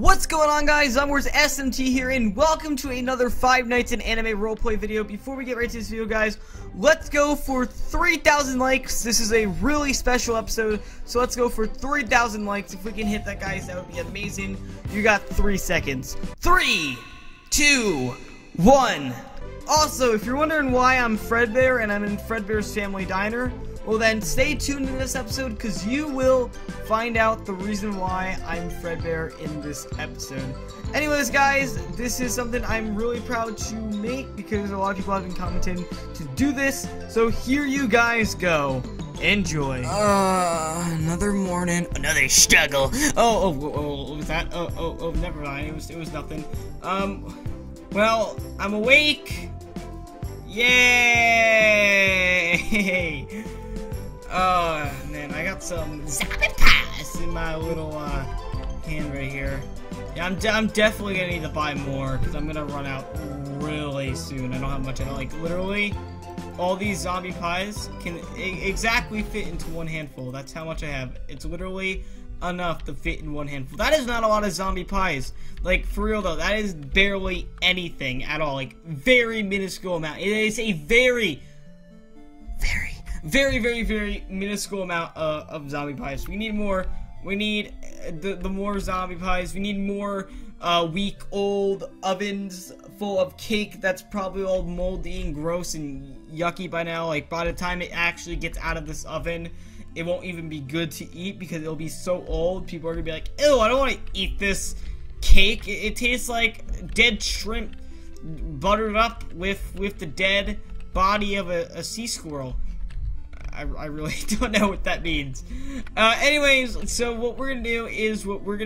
What's going on, guys? Zombiewars SMT here, and welcome to another Five Nights in Anime roleplay video. Before we get right to this video, guys, let's go for 3,000 likes. This is a really special episode, so let's go for 3,000 likes. If we can hit that, guys, that would be amazing. You got 3 seconds. 3, 2, 1. Also, if you're wondering why I'm Fredbear and I'm in Fredbear's Family Diner, well then, stay tuned to this episode, because you will find out the reason why I'm Fredbear in this episode. Anyways, guys, this is something I'm really proud to make, because a lot of people have been commenting to do this, so here you guys go. Enjoy. Another morning, another struggle. Oh, what was that? Oh, never mind, it was nothing. Well, I'm awake. Yay! Oh man, I got some zombie pies in my little hand right here. Yeah, I'm definitely gonna need to buy more, because I'm gonna run out really soon. I don't have much. I like literally all these zombie pies can exactly fit into one handful. That's how much I have. It's literally enough to fit in one handful. That is not a lot of zombie pies. Like, for real though, that is barely anything at all. Like, very minuscule amount. It is a very, very minuscule amount of zombie pies. We need more. We need the more zombie pies. We need more week old ovens full of cake that's probably all moldy and gross and yucky by now. Like, by the time it actually gets out of this oven, it won't even be good to eat, because it'll be so old. People are gonna be like, ew, I don't want to eat this cake. It tastes like dead shrimp buttered up with the dead body of a sea squirrel. I really don't know what that means. Anyways, so what we're gonna do is we're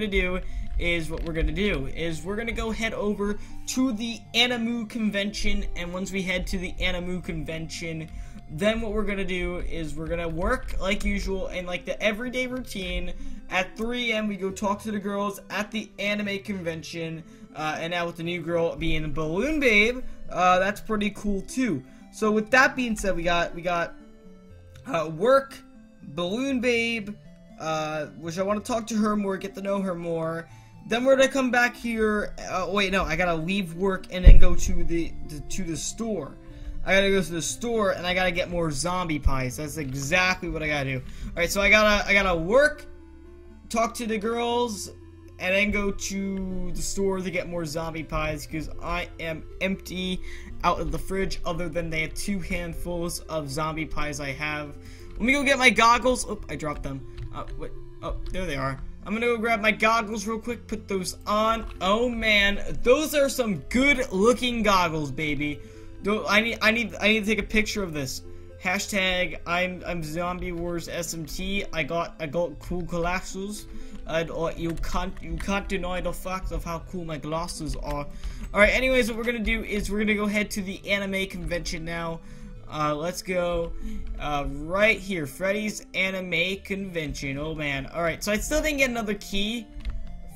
gonna go head over to the Animu convention, and once we head to the Animu convention, then what we're gonna do is we're gonna work like usual and like the everyday routine. At 3 AM we go talk to the girls at the anime convention, and now with the new girl being Balloon Babe, that's pretty cool too. So with that being said, we got work, Balloon Babe, which I want to talk to her more, get to know her more. Then we're gonna come back here. Wait, no, I gotta leave work and then go to the store. I gotta go to the store and I gotta get more zombie pies. That's exactly what I gotta do. All right, so I gotta work, talk to the girls, and then go to the store to get more zombie pies, because I am empty out of the fridge other than they had 2 handfuls of zombie pies I have. Let me go get my goggles. Oh, I dropped them. Wait. Oh, there they are. I'm gonna go grab my goggles real quick, put those on. Oh man, those are some good looking goggles, baby. I need to take a picture of this. Hashtag I'm Zombiewars SMT. I got cool glasses, and you can't deny the fact of how cool my glasses are. All right. Anyways, what we're gonna do is we're gonna go head to the anime convention now. Let's go right here, Freddy's Anime Convention. Oh man. All right. So I still didn't get another key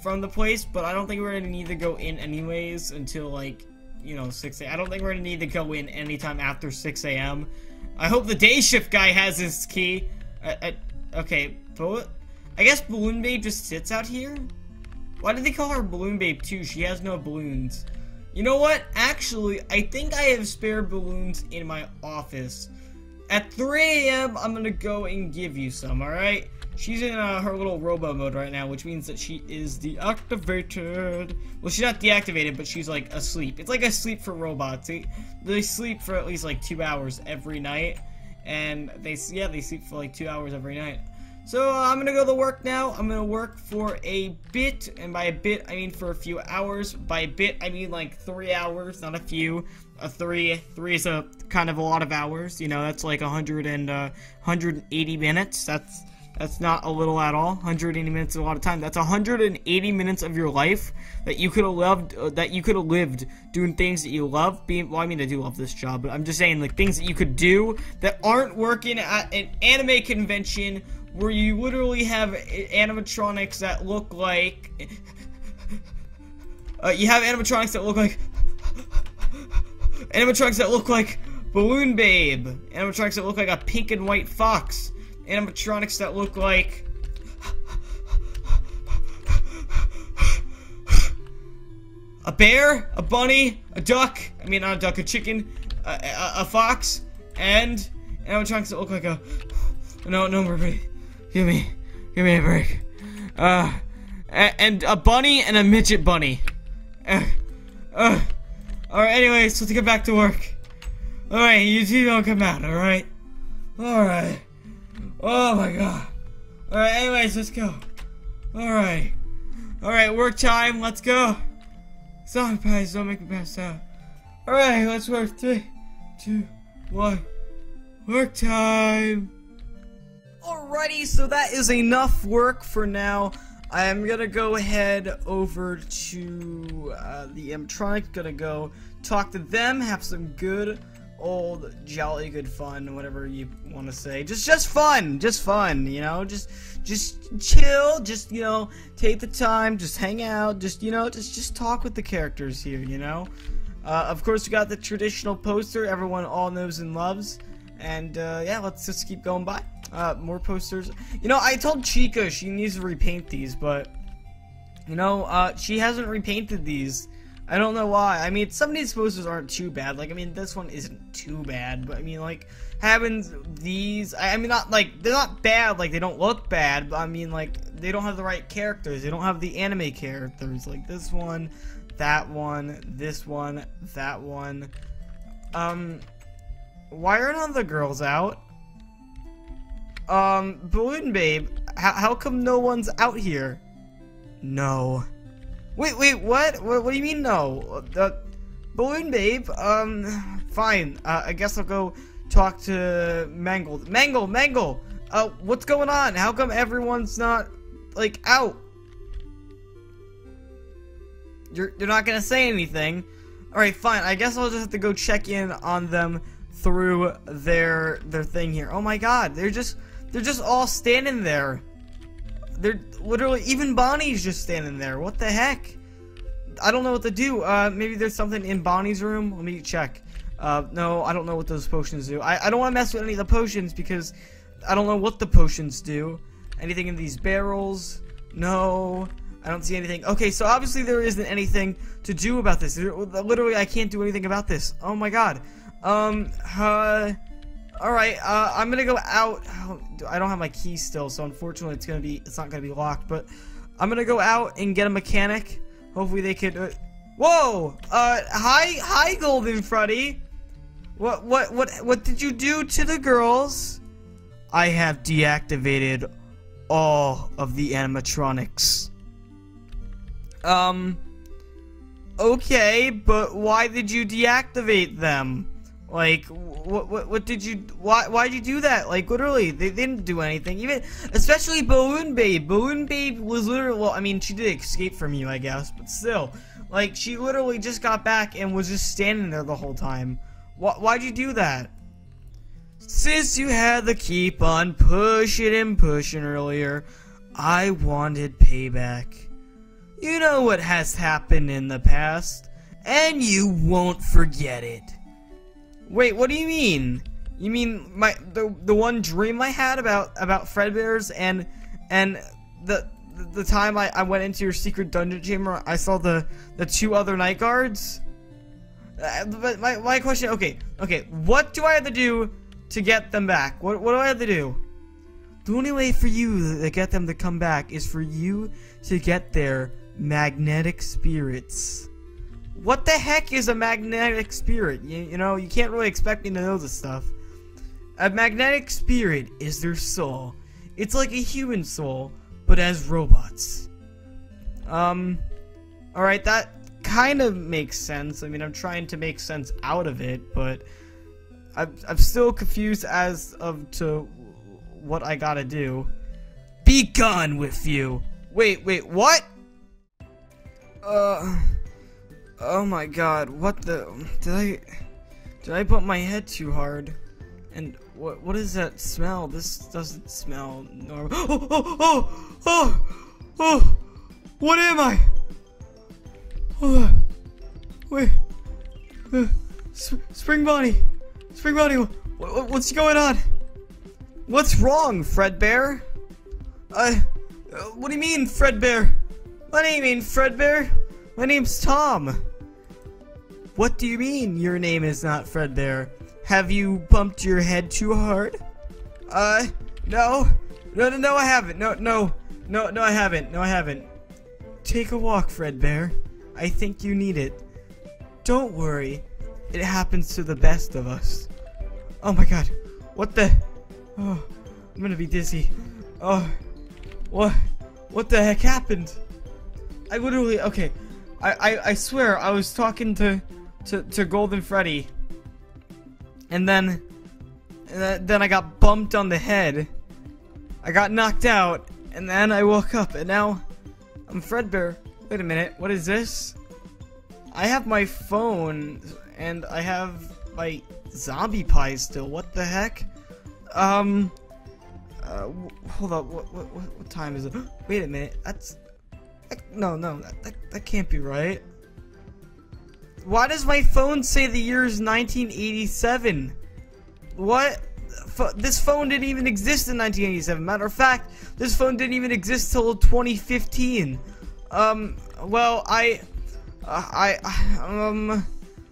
from the place, but I don't think we're gonna need to go in anyways until, like, you know, 6 AM. I don't think we're gonna need to go in anytime after 6 AM. I hope the day shift guy has his key. Okay, I guess Balloon Babe just sits out here? Why did they call her Balloon Babe too? She has no balloons. You know what? Actually, I think I have spare balloons in my office. At 3 AM, I'm gonna go and give you some, alright? She's in her little robo mode right now, which means that she is deactivated. Well, she's not deactivated, but she's like asleep. It's like a sleep for robots. They sleep for at least like 2 hours every night, and they sleep for like 2 hours every night. So I'm gonna go to work now. I'm gonna work for a bit, and by a bit I mean for a few hours. By a bit I mean like 3 hours, not a few. Three is a kind of a lot of hours. You know, that's like 180 minutes. That's not a little at all. 180 minutes is a lot of time. That's 180 minutes of your life that you could have loved, doing things that you love. Well, I mean, I do love this job, but I'm just saying, like, things that you could do that aren't working at an anime convention where you literally have animatronics that look like animatronics that look like Balloon Babe, animatronics that look like a pink and white fox, animatronics that look like A bear, a bunny, a duck, I mean not a duck, a chicken, a fox, and animatronics that look like a... No more pretty. Give me a break. And a bunny and a midget bunny. Alright, anyways, so let's get back to work. Alright, you two don't come out, alright? Alright. Oh my god. Alright, anyways, let's go. Alright. Alright, work time, let's go. Zombie pies don't make me pass out. Alright, let's work. 3, 2, 1. Work time. Alrighty, so that is enough work for now. I am gonna go head over to the animatronics, gonna go talk to them, have some good old jolly good fun, whatever you want to say, just fun, you know, just chill, just, you know, take the time, just hang out, just, you know, just talk with the characters here, you know. Of course we got the traditional poster everyone all knows and loves, and yeah, let's just keep going by. More posters. You know, I told Chica she needs to repaint these, but, you know, she hasn't repainted these. I don't know why. I mean, some of these posters aren't too bad. Like, I mean, this one isn't too bad, but, I mean, like, having these, I mean, not, like, they're not bad, like, they don't look bad, but, I mean, like, they don't have the right characters. They don't have the anime characters. Like, this one, that one, this one, that one. Why are none of the girls out? Balloon Babe, how come no one's out here? No. Wait, what? What do you mean no? Balloon Babe, fine. I guess I'll go talk to Mangle. Mangle! What's going on? How come everyone's not, like, out? You're not gonna say anything. Alright, fine. I guess I'll just have to go check in on them through their thing here. Oh my god, they're just all standing there. They're literally, even Bonnie's just standing there. What the heck? I don't know what to do. Maybe there's something in Bonnie's room. Let me check. No, I don't know what those potions do. I don't want to mess with any of the potions because I don't know what the potions do. Anything in these barrels? No, I don't see anything. Okay, so obviously there isn't anything to do about this. Literally, I can't do anything about this. Oh my god. Alright, I'm gonna go out. Oh, I don't have my key still, so unfortunately it's not gonna be locked, but I'm gonna go out and get a mechanic. Hopefully they could, whoa! Hi Golden Freddy! What did you do to the girls? I have deactivated all of the animatronics. Okay, but why did you deactivate them? Like, what did you, why'd you do that? Like, literally, they didn't do anything. Even, especially Balloon Babe. Balloon Babe was literally, well, I mean, she did escape from you, I guess, but still. Like, she literally just got back and was just standing there the whole time. Why'd you do that? Since you had to keep on pushing and pushing earlier, I wanted payback. You know what has happened in the past, and you won't forget it. Wait, what do you mean? You mean the one dream I had about Fredbear's and the time I went into your secret dungeon chamber, I saw the two other night guards? But my question, okay, what do I have to do to get them back? What do I have to do? The only way for you to get them to come back is for you to get their magnetic spirits. What the heck is a magnetic spirit? You know, you can't really expect me to know this stuff. A magnetic spirit is their soul. It's like a human soul, but as robots. Alright, that kind of makes sense. I mean, I'm trying to make sense out of it, but I'm still confused as of to what I gotta do. Be gone with you! Wait, what? Oh my god, what the... Did I bump my head too hard? And what is that smell? This doesn't smell normal. Oh! What am I? Oh, wait. Spring Bonnie! Spring Bonnie, what's going on? What's wrong, Fredbear? What do you mean, Fredbear? What do you mean, Fredbear? My name's Tom! What do you mean your name is not Fredbear? Have you bumped your head too hard? No, I haven't. No, I haven't. Take a walk, Fredbear. I think you need it. Don't worry. It happens to the best of us. Oh my god. What the? Oh, I'm gonna be dizzy. Oh. What the heck happened? I literally, okay. I swear I was talking to Golden Freddy. And then I got bumped on the head. I got knocked out, and then I woke up, and now I'm Fredbear. Wait a minute, what is this? I have my phone, and I have my zombie pie still. What the heck? Hold up. What time is it? Wait a minute. That can't be right. Why does my phone say the year is 1987? What? This phone didn't even exist in 1987. Matter of fact, this phone didn't even exist till 2015. Well,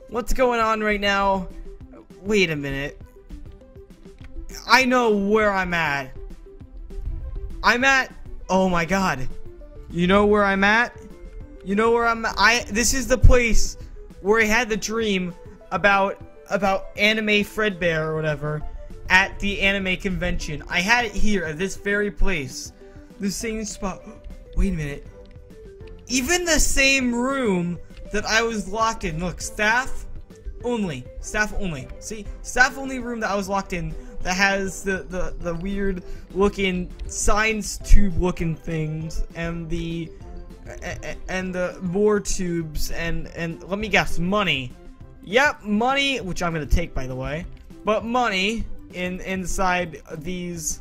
what's going on right now? Wait a minute. I know where I'm at. Oh my god. You know where I'm at? This is the place where I had the dream about anime Fredbear or whatever at the anime convention. I had it here at this very place. The same spot. Wait a minute. Even the same room that I was locked in. Look, staff only. Staff only. See? Staff only room that I was locked in that has the weird looking science tube looking things and the more tubes and let me guess, money. Yep, money, which I'm gonna take by the way. But money inside these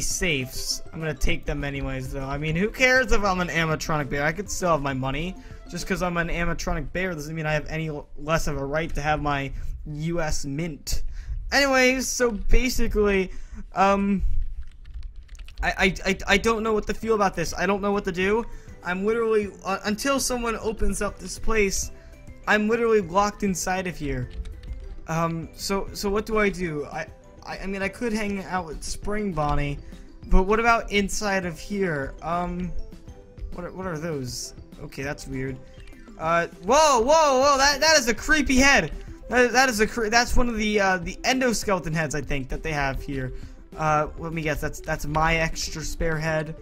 safes. I'm gonna take them anyways though. I mean, who cares if I'm an animatronic bear? I could still have my money. Just because I'm an animatronic bear doesn't mean I have any less of a right to have my US mint. Anyways, so basically, I don't know what to feel about this. I don't know what to do. I'm literally until someone opens up this place, I'm literally locked inside of here. So what do I do? I mean, I could hang out with Spring Bonnie, but what about inside of here? What are those? Okay, that's weird. Whoa, that is a creepy head. That's one of the endoskeleton heads, I think, that they have here. Let me guess, that's my extra spare head.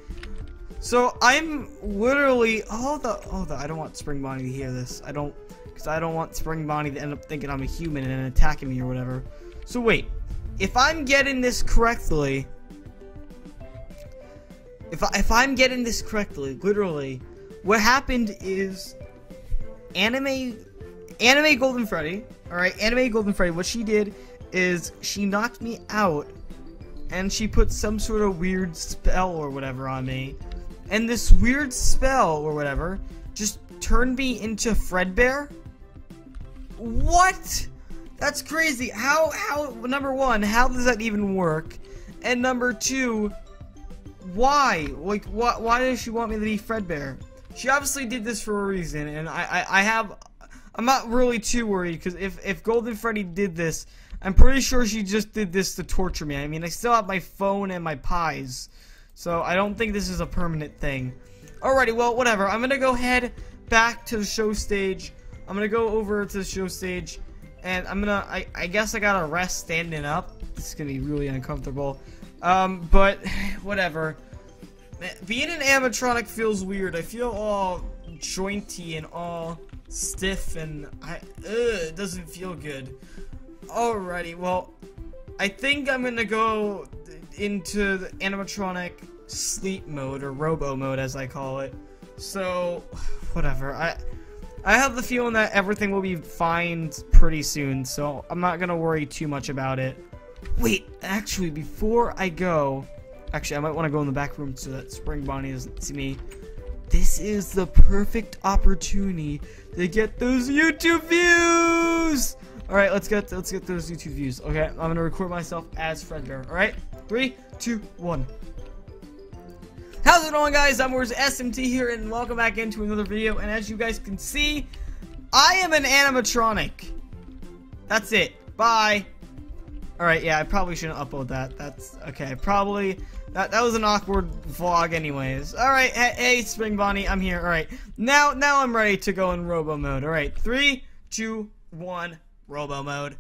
So I'm literally hold on, I don't want Spring Bonnie to hear this. I don't want Spring Bonnie to end up thinking I'm a human and attacking me or whatever. So wait, if I'm getting this correctly, if I'm getting this correctly, literally, what happened is Anime Golden Freddy, alright, Anime Golden Freddy, what she did is she knocked me out and she put some sort of weird spell or whatever on me. And this weird spell or whatever just turned me into Fredbear? What? That's crazy. How, number one, how does that even work? And number two, why? Like, why does she want me to be Fredbear? She obviously did this for a reason, and I'm not really too worried, because if Golden Freddy did this, I'm pretty sure she just did this to torture me. I mean, I still have my phone and my pies, so I don't think this is a permanent thing. Alrighty, well, whatever. I'm gonna go head back to the show stage. I'm gonna go over to the show stage, and I'm gonna, I guess I gotta rest standing up. This is gonna be really uncomfortable. But, whatever. Being an animatronic feels weird. I feel all jointy and all stiff and it doesn't feel good. Alrighty, well, I think I'm gonna go into the animatronic sleep mode, or robo mode as I call it. So, whatever. I have the feeling that everything will be fine pretty soon, so I'm not gonna worry too much about it. Wait, actually, before I go, I might want to go in the back room so that Spring Bonnie doesn't see me. This is the perfect opportunity to get those YouTube views. All right, let's get those YouTube views. Okay, I'm gonna record myself as Fredbear. All right, 3, 2, 1. How's it going, guys? Zombiewars SMT here, and welcome back into another video. And as you guys can see, I am an animatronic. That's it. Bye. Alright, yeah, I probably shouldn't upload that. That's okay. Probably that was an awkward vlog anyways. Alright, hey Spring Bonnie, I'm here. Alright. Now I'm ready to go in robo mode. Alright, 3, 2, 1, robo mode.